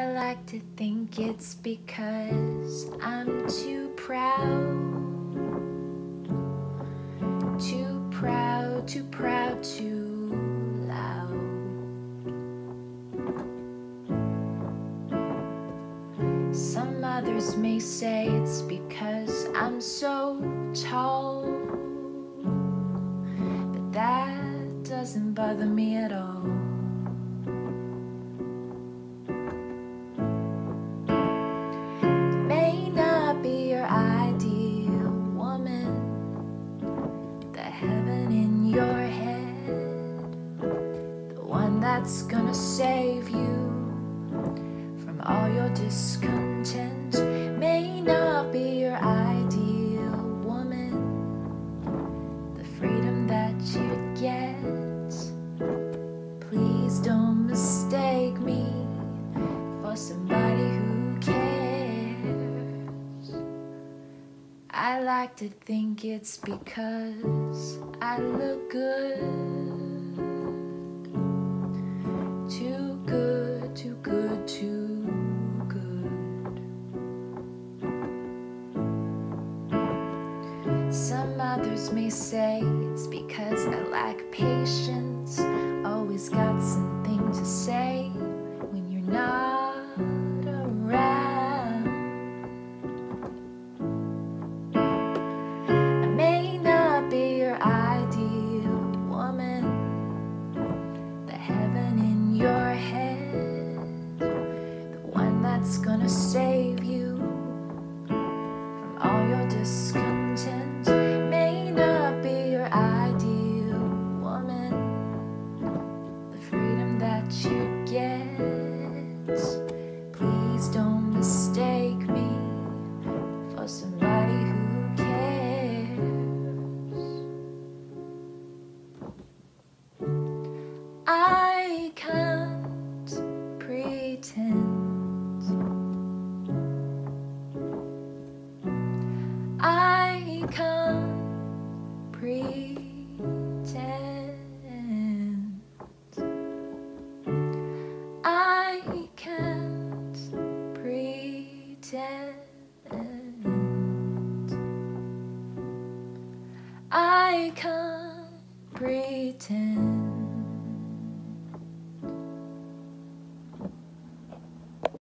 I like to think it's because I'm too proud, too loud. Some others may say it's because I'm so tall, but that doesn't bother me at all. That's gonna save you from all your discontent. May not be your ideal woman, the freedom that you'd get. Please don't mistake me for somebody who cares. I like to think it's because I look good. Some others may say it's because I lack patience. Always got something to say when you're not around. I may not be your ideal woman, the heaven in your head, the one that's gonna save you from all your discontent. You get. Please don't mistake me for somebody who cares. I can't pretend. I can't pretend. I can't pretend.